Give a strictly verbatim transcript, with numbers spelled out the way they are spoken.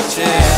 Watching.